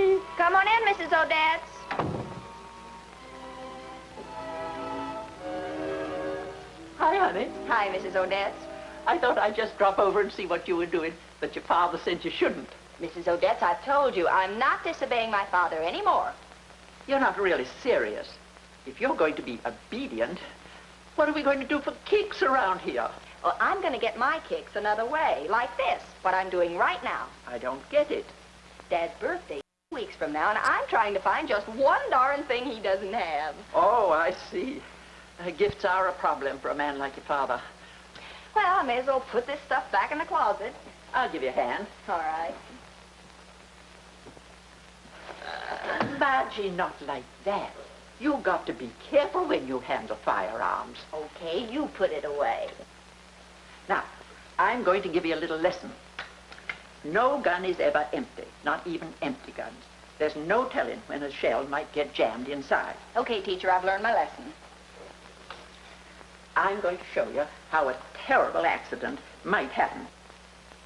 me. Come on in, Mrs. Odetts. Hi, honey. Hi, Mrs. Odetts. I thought I'd just drop over and see what you were doing, but your father said you shouldn't. Mrs. Odetts, I've told you, I'm not disobeying my father anymore. You're not really serious. If you're going to be obedient, what are we going to do for kicks around here? Well, I'm going to get my kicks another way, like this, what I'm doing right now. I don't get it. Dad's birthday is 2 weeks from now, and I'm trying to find just one darn thing he doesn't have. Oh, I see. Gifts are a problem for a man like your father. Well, I may as well put this stuff back in the closet. I'll give you a hand. All right. Margie, not like that. You've got to be careful when you handle firearms. Okay, you put it away. Now, I'm going to give you a little lesson. No gun is ever empty, not even empty guns. There's no telling when a shell might get jammed inside. Okay, teacher, I've learned my lesson. I'm going to show you how a terrible accident might happen.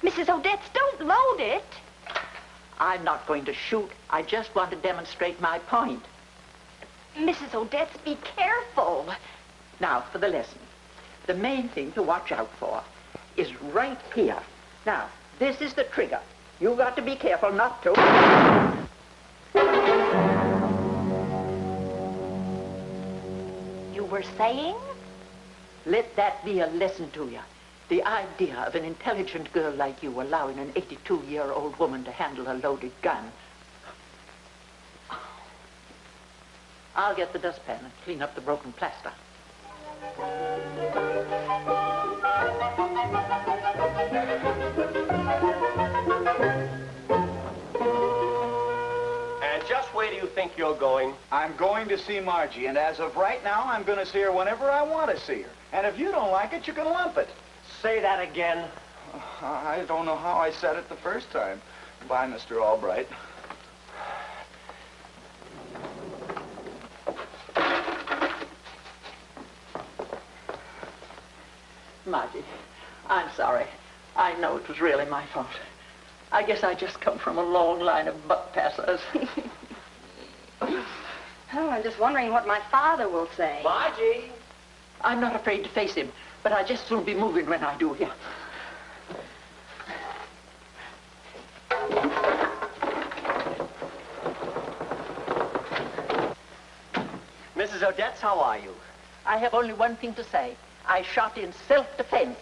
Mrs. Odetts, don't load it. I'm not going to shoot. I just want to demonstrate my point. Mrs. Odetts, be careful. Now, for the lesson. The main thing to watch out for is right here. Now, this is the trigger. You've got to be careful not to... You were saying? Let that be a lesson to you. The idea of an intelligent girl like you allowing an 82-year-old woman to handle a loaded gun. I'll get the dustpan and clean up the broken plaster. And just where do you think you're going? I'm going to see Margie, and as of right now, I'm going to see her whenever I want to see her. And if you don't like it, you can lump it. Say that again. I don't know how I said it the first time. Bye, Mr. Albright. Margie, I'm sorry. I know it was really my fault. I guess I just come from a long line of buck passers. Oh, I'm just wondering what my father will say. Margie! I'm not afraid to face him, but I just soon be moving when I do here. Mrs. Odetts, how are you? I have only one thing to say. I shot in self-defense.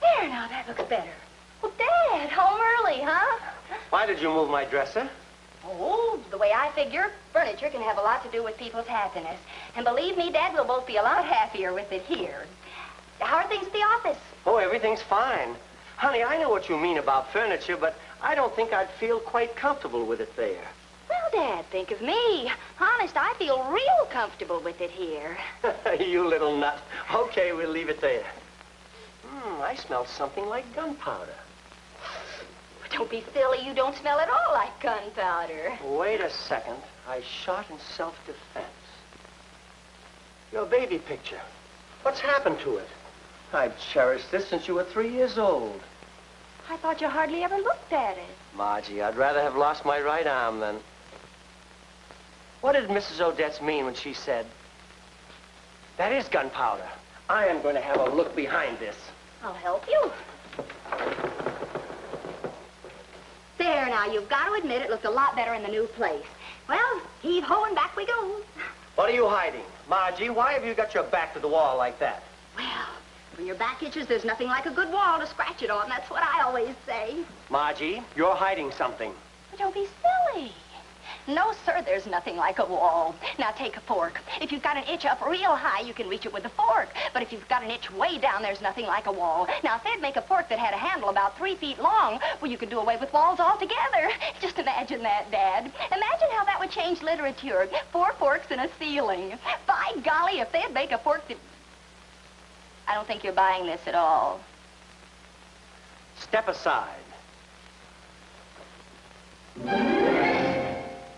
There, now, that looks better. Well, Dad, home early, huh? Why did you move my dresser? Oh, the way I figure, furniture can have a lot to do with people's happiness. And believe me, Dad, we'll both be a lot happier with it here. How are things at the office? Oh, everything's fine. Honey, I know what you mean about furniture, but I don't think I'd feel quite comfortable with it there. Well, Dad, think of me. Honest, I feel real comfortable with it here. You little nut. Okay, we'll leave it there. I smell something like gunpowder. Don't be silly. You don't smell at all like gunpowder. Wait a second. I shot in self-defense. Your baby picture. What's happened to it? I've cherished this since you were 3 years old. I thought you hardly ever looked at it. Margie, I'd rather have lost my right arm than... What did Mrs. Odetts mean when she said, that is gunpowder? I am going to have a look behind this. I'll help you. There now, you've got to admit it looks a lot better in the new place. Well, heave-ho and back we go. What are you hiding? Margie, why have you got your back to the wall like that? Well... When your back itches, there's nothing like a good wall to scratch it on. That's what I always say. Margie, you're hiding something. But don't be silly. No, sir, there's nothing like a wall. Now, take a fork. If you've got an itch up real high, you can reach it with a fork. But if you've got an itch way down, there's nothing like a wall. Now, if they'd make a fork that had a handle about 3 feet long, well, you could do away with walls altogether. Just imagine that, Dad. Imagine how that would change literature. 4 forks and a ceiling. By golly, if they'd make a fork that... I don't think you're buying this at all. Step aside.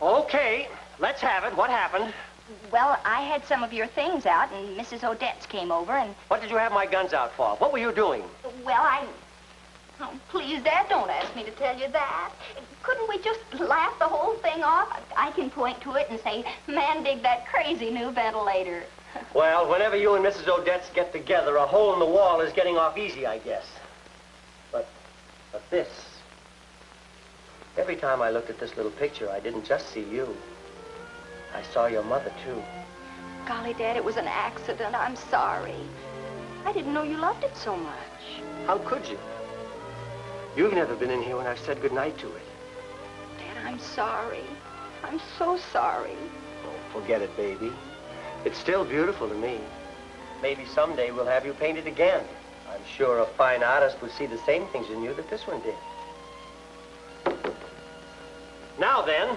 Okay, let's have it. What happened? Well, I had some of your things out, and Mrs. Odetts came over, and... What did you have my guns out for? What were you doing? Well, I... Oh, please, Dad, don't ask me to tell you that. Couldn't we just laugh the whole thing off? I can point to it and say, man, dig that crazy new ventilator. Well, whenever you and Mrs. Odetts get together, a hole in the wall is getting off easy, I guess. But this... Every time I looked at this little picture, I didn't just see you. I saw your mother, too. Golly, Dad, it was an accident. I'm sorry. I didn't know you loved it so much. How could you? You've never been in here when I've said goodnight to it. Dad, I'm sorry. I'm so sorry. Oh, forget it, baby. It's still beautiful to me. Maybe someday we'll have you painted again. I'm sure a fine artist would see the same things in you that this one did. Now then,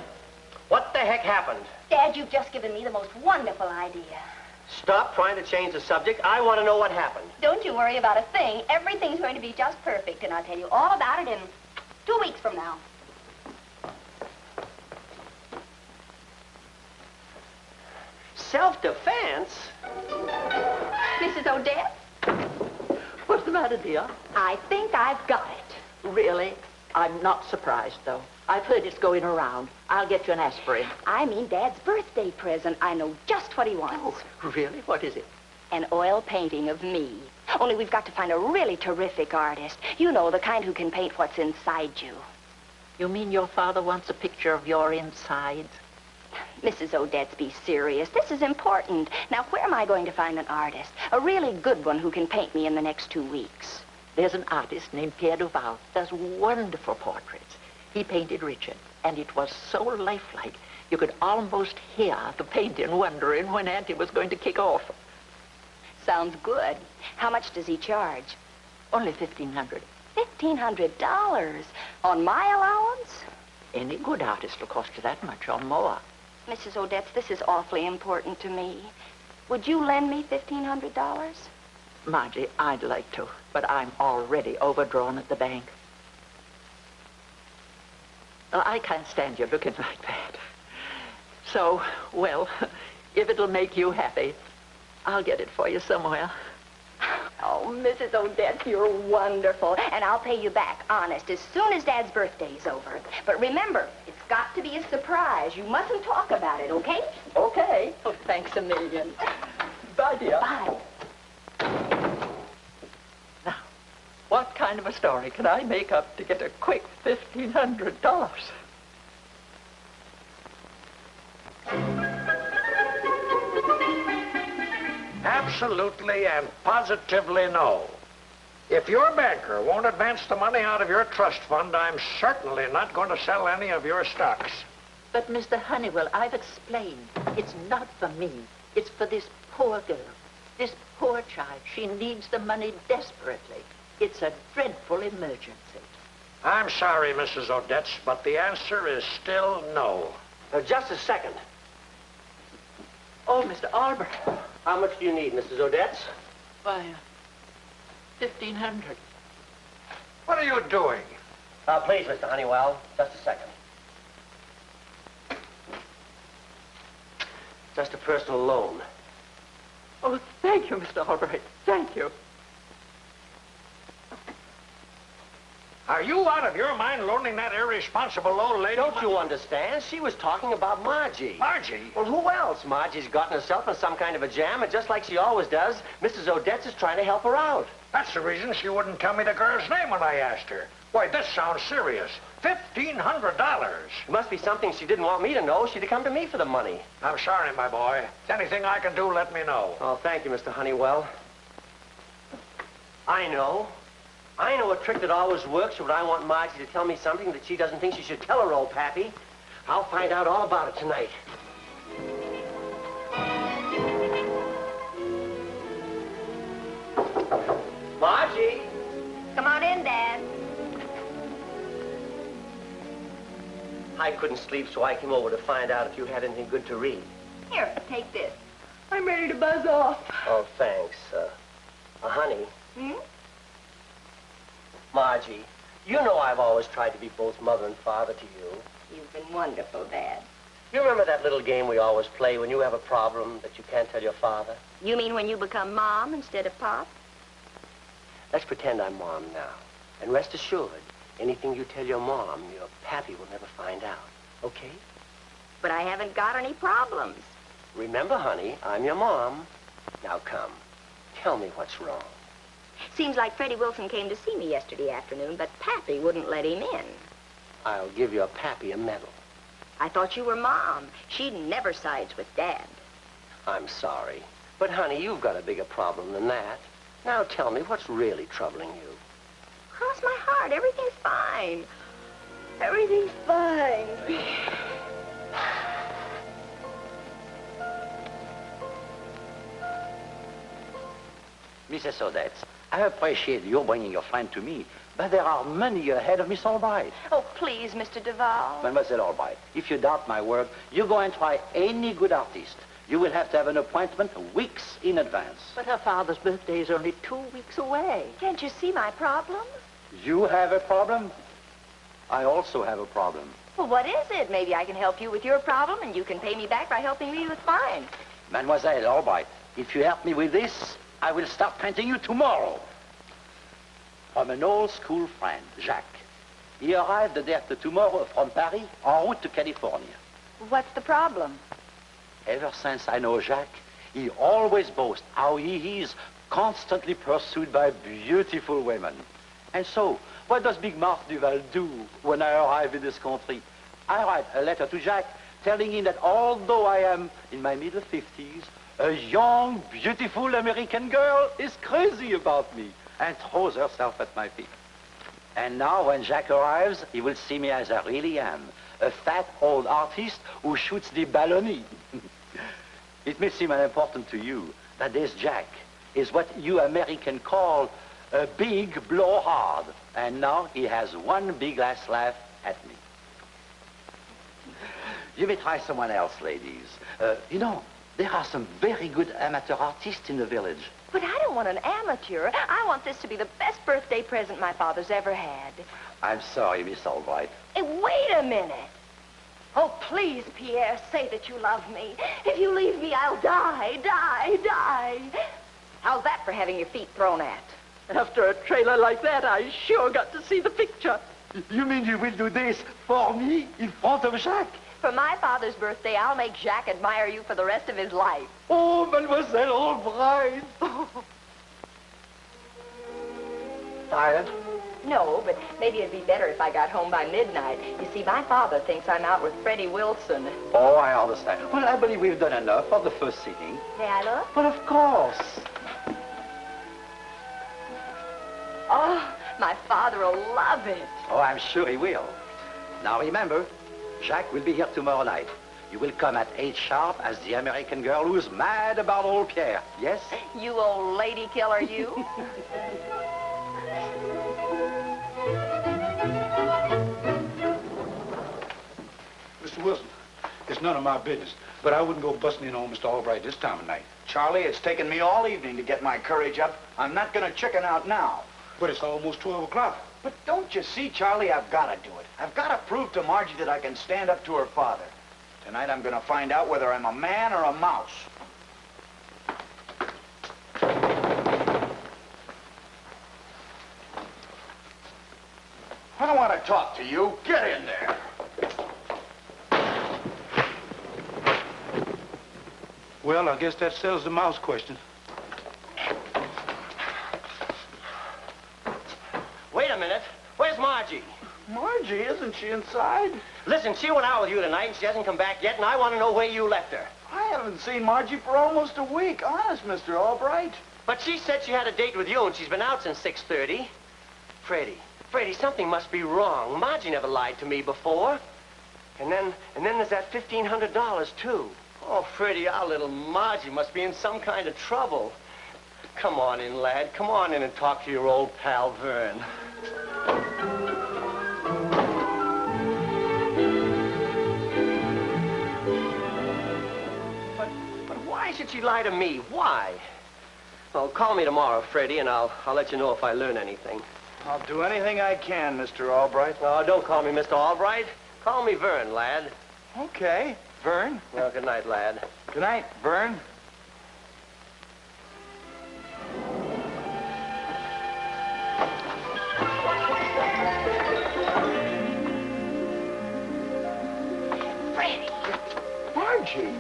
what the heck happened? Dad, you've just given me the most wonderful idea. Stop trying to change the subject. I want to know what happened. Don't you worry about a thing. Everything's going to be just perfect, and I'll tell you all about it in 2 weeks from now. Self-defense? Mrs. Odette? What's the matter, dear? I think I've got it. Really? I'm not surprised, though. I've heard it's going around. I'll get you an aspirin. I mean Dad's birthday present. I know just what he wants. Oh, really? What is it? An oil painting of me. Only we've got to find a really terrific artist. You know, the kind who can paint what's inside you. You mean your father wants a picture of your insides? Mrs. Odetts, be serious. This is important. Now, where am I going to find an artist? A really good one who can paint me in the next 2 weeks. There's an artist named Pierre Duval. Does wonderful portraits. He painted Richard, and it was so lifelike, you could almost hear the painting wondering when Auntie was going to kick off. Sounds good. How much does he charge? Only $1,500. $1,500? On my allowance? Any good artist will cost you that much or more. Mrs. Odetts, this is awfully important to me. Would you lend me $1,500? Margie, I'd like to, but I'm already overdrawn at the bank. Well, I can't stand you looking like that. So, well, if it'll make you happy, I'll get it for you somewhere. Oh, Mrs. Odette, you're wonderful. And I'll pay you back, honest, as soon as Dad's birthday's over. But remember, it's got to be a surprise. You mustn't talk about it, okay? Okay. Oh, thanks a million. Bye, dear. Bye. What kind of a story can I make up to get a quick $1,500? Absolutely and positively no. If your banker won't advance the money out of your trust fund, I'm certainly not going to sell any of your stocks. But, Mr. Honeywell, I've explained. It's not for me. It's for this poor girl, this poor child. She needs the money desperately. It's a dreadful emergency. I'm sorry, Mrs. Odetts, but the answer is still no. Now, just a second. Oh, Mr. Albright. How much do you need, Mrs. Odetts? Why, $1,500. What are you doing? Now, please, Mr. Honeywell, just a second. Just a personal loan. Oh, thank you, Mr. Albright. Thank you. Are you out of your mind loaning that irresponsible old lady? Don't you understand? She was talking about Margie. Margie? Well, who else? Margie's gotten herself in some kind of a jam, and just like she always does, Mrs. Odetts is trying to help her out. That's the reason she wouldn't tell me the girl's name when I asked her. Why, this sounds serious. $1,500. It must be something she didn't want me to know. She'd have come to me for the money. I'm sorry, my boy. If anything I can do, let me know. Oh, thank you, Mr. Honeywell. I know a trick that always works when I want Margie to tell me something that she doesn't think she should tell her old pappy. I'll find out all about it tonight. Margie! Come on in, Dad. I couldn't sleep, so I came over to find out if you had anything good to read. Here, take this. I'm ready to buzz off. Oh, thanks. Honey. Hmm? Margie, you know I've always tried to be both mother and father to you. You've been wonderful, Dad. You remember that little game we always play when you have a problem that you can't tell your father? You mean when you become Mom instead of Pop? Let's pretend I'm Mom now. And rest assured, anything you tell your Mom, your Pappy will never find out. Okay? But I haven't got any problems. Remember, honey, I'm your Mom. Now come, tell me what's wrong. Seems like Freddie Wilson came to see me yesterday afternoon, but Pappy wouldn't let him in. I'll give your Pappy a medal. I thought you were Mom. She never sides with Dad. I'm sorry, but honey, you've got a bigger problem than that. Now tell me what's really troubling you. Cross my heart, everything's fine. Everything's fine. Mrs. Odetts, I appreciate your bringing your friend to me, but there are many ahead of Miss Albright. Oh, please, Mr. Duval. Mademoiselle Albright, if you doubt my word, you go and try any good artist. You will have to have an appointment weeks in advance. But her father's birthday is only 2 weeks away. Can't you see my problem? You have a problem? I also have a problem. Well, what is it? Maybe I can help you with your problem, and you can pay me back by helping me with mine. Mademoiselle Albright, if you help me with this, I will start painting you tomorrow. From an old school friend, Jacques. He arrived the day after tomorrow from Paris, en route to California. What's the problem? Ever since I know Jacques, he always boasts how he is constantly pursued by beautiful women. And so, what does Big Marthe Duval do when I arrive in this country? I write a letter to Jacques telling him that although I am in my middle 50s, a young, beautiful American girl is crazy about me and throws herself at my feet. And now when Jacques arrives, he will see me as I really am, a fat old artist who shoots the baloney. It may seem unimportant to you, but this Jacques is what you Americans call a big blowhard. And now he has one big last laugh at me. You may try someone else, ladies. You know, there are some very good amateur artists in the village. But I don't want an amateur. I want this to be the best birthday present my father's ever had. I'm sorry, Miss Albright. Hey, wait a minute. Oh, please, Pierre, say that you love me. If you leave me, I'll die. How's that for having your feet thrown at? After a trailer like that, I sure got to see the picture. You mean you will do this for me in front of Jacques? For my father's birthday, I'll make Jacques admire you for the rest of his life. Oh, Mademoiselle Albright! Tired? No, but maybe it'd be better if I got home by midnight. You see, my father thinks I'm out with Freddie Wilson. Oh, I understand. Well, I believe we've done enough for the first sitting. May I look? Well, of course. Oh, my father will love it. Oh, I'm sure he will. Now, remember, Jacques will be here tomorrow night. You will come at 8 sharp as the American girl who's mad about old Pierre, yes? You old lady killer, you. Mr. Wilson, it's none of my business, but I wouldn't go busting in on Mr. Albright this time of night. Charlie, it's taken me all evening to get my courage up. I'm not going to chicken out now. But it's almost 12 o'clock. But don't you see, Charlie, I've got to do it. I've got to prove to Margie that I can stand up to her father. Tonight I'm going to find out whether I'm a man or a mouse. I don't want to talk to you. Get in there. Well, I guess that settles the mouse question. Wait a minute. Where's Margie? Margie, isn't she inside? Listen, she went out with you tonight, and she hasn't come back yet, and I want to know where you left her. I haven't seen Margie for almost a week. Honest, Mr. Albright. But she said she had a date with you, and she's been out since 6:30. Freddie, something must be wrong. Margie never lied to me before. And then there's that $1,500, too. Oh, Freddie, our little Margie must be in some kind of trouble. Come on in, lad. Come on in and talk to your old pal, Vern. But why should she lie to me? Why? Well, call me tomorrow, Freddie, and I'll let you know if I learn anything. I'll do anything I can, Mr. Albright. No, don't call me Mr. Albright. Call me Vern, lad. Okay. Vern? Well, good night, lad. Good night, Vern. Freddie! Margie!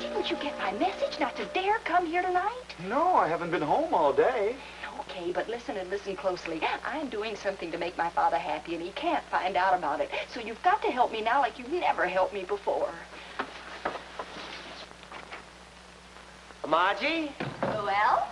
Didn't you get my message not to dare come here tonight? No, I haven't been home all day. Okay, but listen and listen closely. I'm doing something to make my father happy, and he can't find out about it. So you've got to help me now like you've never helped me before. Margie? Well?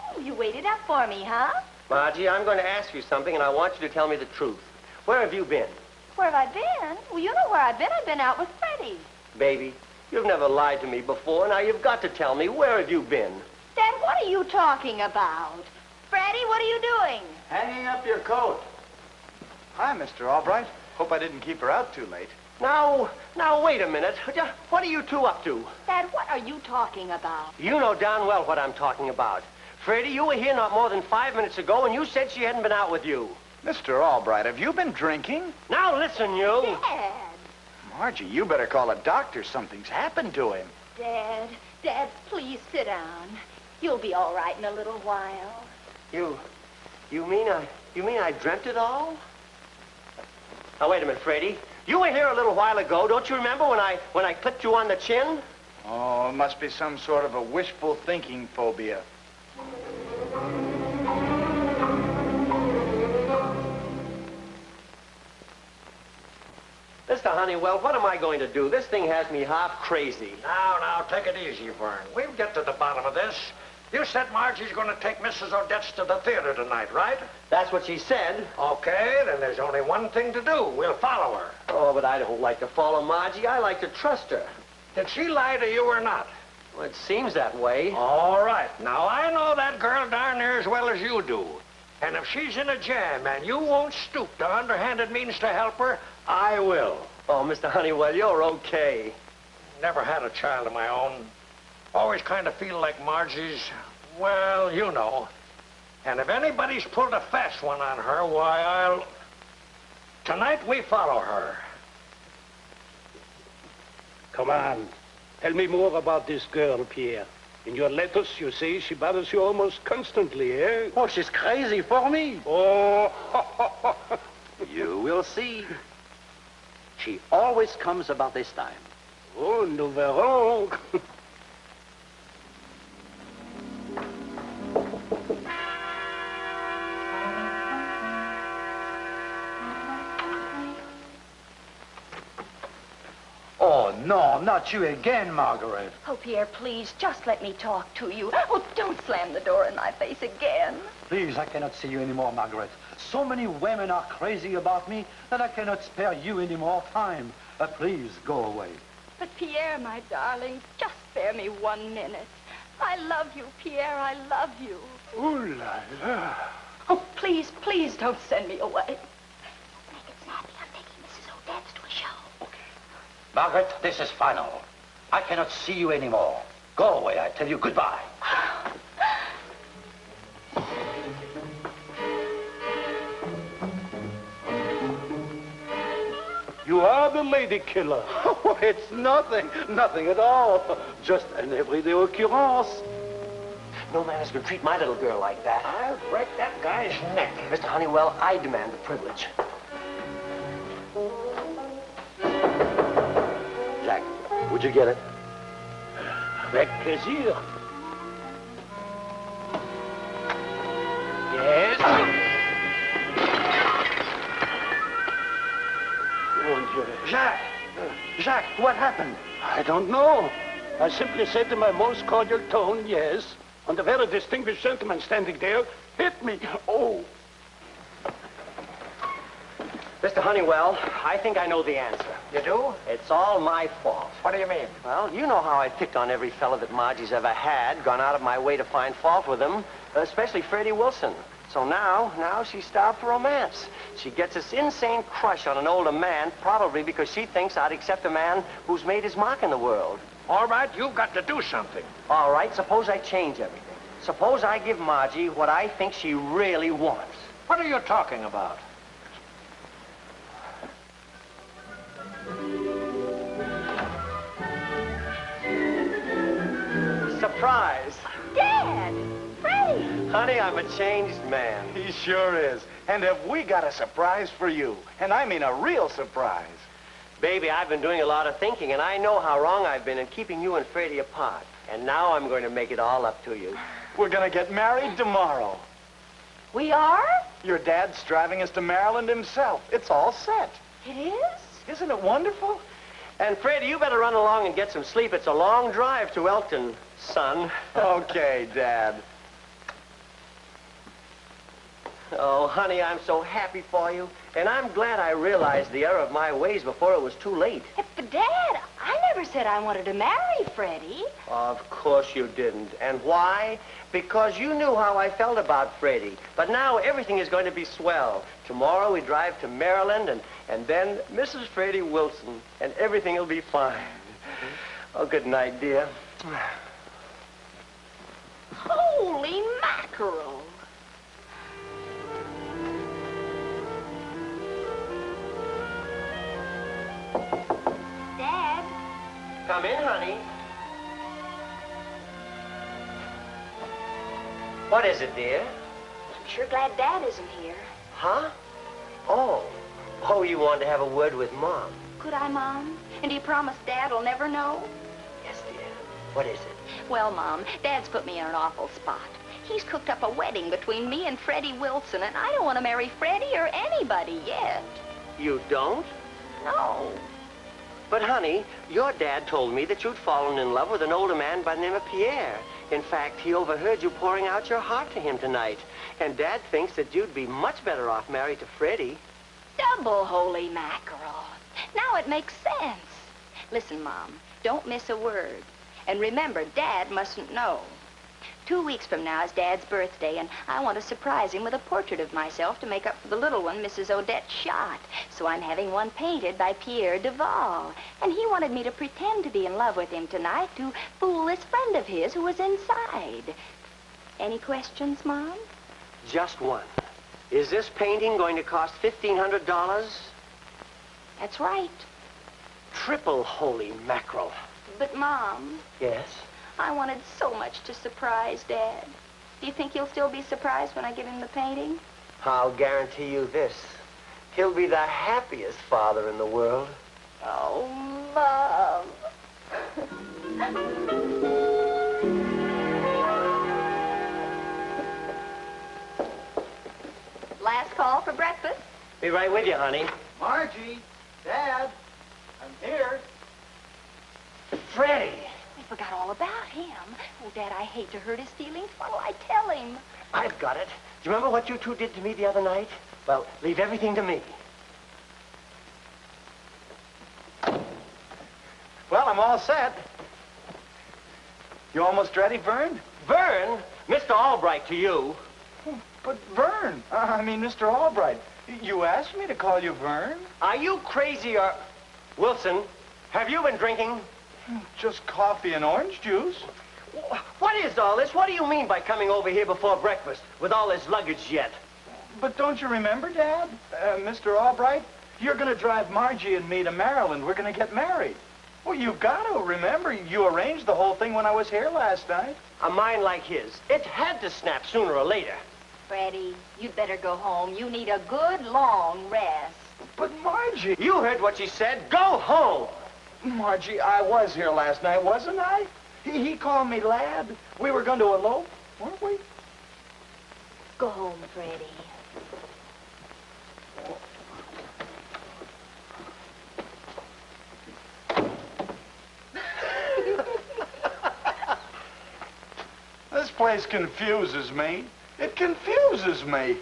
Oh, you waited up for me, huh? Margie, I'm going to ask you something, and I want you to tell me the truth. Where have you been? Where have I been? Well, you know where I've been. I've been out with Freddie. Baby, you've never lied to me before. Now you've got to tell me, where have you been? Dad, what are you talking about? Freddie, what are you doing? Hanging up your coat. Hi, Mr. Albright. Hope I didn't keep her out too late. Now, wait a minute. What are you two up to? Dad, what are you talking about? You know darn well what I'm talking about. Freddie, you were here not more than 5 minutes ago, and you said she hadn't been out with you. Mr. Albright, have you been drinking? Now, listen, you. Dad. Margie, you better call a doctor. Something's happened to him. Dad, please sit down. You'll be all right in a little while. You mean I dreamt it all? Now, wait a minute, Freddie. You were here a little while ago. Don't you remember when I clipped you on the chin? Oh, it must be some sort of a wishful thinking phobia. Mr. Honeywell, what am I going to do? This thing has me half crazy. Now, take it easy, Vern. We'll get to the bottom of this. You said Margie's going to take Mrs. Odetts to the theater tonight, right? That's what she said. Okay, then there's only one thing to do. We'll follow her. Oh, but I don't like to follow Margie. I like to trust her. Did she lie to you or not? Well, it seems that way. All right. Now, I know that girl darn near as well as you do. And if she's in a jam and you won't stoop to underhanded means to help her, I will. Oh, Mr. Honeywell, you're okay. Never had a child of my own. Always kind of feel like Margie's, well, you know. And if anybody's pulled a fast one on her, why, I'll... Tonight, we follow her. Come on. Tell me more about this girl, Pierre. In your letters, you say she bothers you almost constantly, eh? Oh, she's crazy for me. Oh, you will see. She always comes about this time. Oh, nous verrons. Oh, no, not you again, Margaret. Oh, Pierre, please, just let me talk to you. Oh, don't slam the door in my face again. Please, I cannot see you anymore, Margaret. So many women are crazy about me that I cannot spare you any more time. Please, go away. But, Pierre, my darling, just spare me 1 minute. I love you, Pierre, I love you. Ooh, la, la. Oh, please, please don't send me away. Don't make it snappy. I'm taking Mrs. Odetts to a show. Margaret, this is final. I cannot see you anymore. Go away, I tell you. Goodbye. You are the lady killer. It's nothing at all. Just an everyday occurrence. No man is going to treat my little girl like that. I'll break that guy's neck. Mr. Honeywell, I demand the privilege. Would you get it? Avec plaisir. Yes. Jacques! Jacques, what happened? I don't know. I simply said in my most cordial tone, yes. And the very distinguished gentleman standing there hit me. Oh. Mr. Honeywell, I think I know the answer. You do? It's all my fault. What do you mean? Well, you know how I picked on every fella that Margie's ever had, gone out of my way to find fault with him, especially Freddie Wilson. So now she's starved for romance. She gets this insane crush on an older man, probably because she thinks I'd accept a man who's made his mark in the world. All right, you've got to do something. All right, suppose I change everything. Suppose I give Margie what I think she really wants. What are you talking about? surprise. Dad! Freddie! Honey, I'm a changed man. He sure is. And have we got a surprise for you? And I mean a real surprise. Baby, I've been doing a lot of thinking, and I know how wrong I've been in keeping you and Freddie apart. And now I'm going to make it all up to you. We're going to get married tomorrow. We are? Your dad's driving us to Maryland himself. It's all set. It is? Isn't it wonderful? And Freddie, you better run along and get some sleep. It's a long drive to Elkton, son. Okay, Dad. Oh, honey, I'm so happy for you. And I'm glad I realized the error of my ways before it was too late. But, Dad, I never said I wanted to marry Freddie. Of course you didn't. And why? Because you knew how I felt about Freddie. But now everything is going to be swell. Tomorrow we drive to Maryland, and then Mrs. Freddie Wilson, and everything will be fine. Oh, good night, dear. Holy mackerel! Dad? Come in, honey. What is it, dear? I'm sure glad Dad isn't here. Huh? Oh. Oh, you want to have a word with Mom. Could I, Mom? And he promised Dad will never know? Yes, dear. What is it? Well, Mom, Dad's put me in an awful spot. He's cooked up a wedding between me and Freddie Wilson, and I don't want to marry Freddie or anybody yet. You don't? No. But, honey, your dad told me that you'd fallen in love with an older man by the name of Pierre. In fact, he overheard you pouring out your heart to him tonight. And Dad thinks that you'd be much better off married to Freddie. Double holy mackerel. Now it makes sense. Listen, Mom, don't miss a word. And remember, Dad mustn't know. 2 weeks from now is Dad's birthday, and I want to surprise him with a portrait of myself to make up for the little one Mrs. Odetts shot. So I'm having one painted by Pierre Duval. And he wanted me to pretend to be in love with him tonight to fool this friend of his who was inside. Any questions, Mom? Just one. Is this painting going to cost $1,500? That's right. Triple holy mackerel. But, Mom... Yes? I wanted so much to surprise Dad. Do you think he'll still be surprised when I give him the painting? I'll guarantee you this. He'll be the happiest father in the world. Oh, Mom. Last call for breakfast. Be right with you, honey. Margie, Dad, I'm here. Freddie. We forgot all about him. Oh, Dad, I hate to hurt his feelings. What'll I tell him? I've got it. Do you remember what you two did to me the other night? Well, leave everything to me. Well, I'm all set. You almost ready, Vern? Vern? Mr. Albright to you. But Vern, I mean, Mr. Albright, you asked me to call you Vern. Are you crazy or... Wilson, have you been drinking? Just coffee and orange juice. What is all this? What do you mean by coming over here before breakfast with all this luggage yet? But don't you remember, Dad? Mr. Albright, you're going to drive Margie and me to Maryland. We're going to get married. Well, you've got to remember, you arranged the whole thing when I was here last night. A mind like his. It had to snap sooner or later. Freddie, you'd better go home. You need a good, long rest. But Margie... You heard what she said. Go home! Margie, I was here last night, wasn't I? He called me lad. We were going to elope, weren't we? Go home, Freddie. This place confuses me. It confuses me.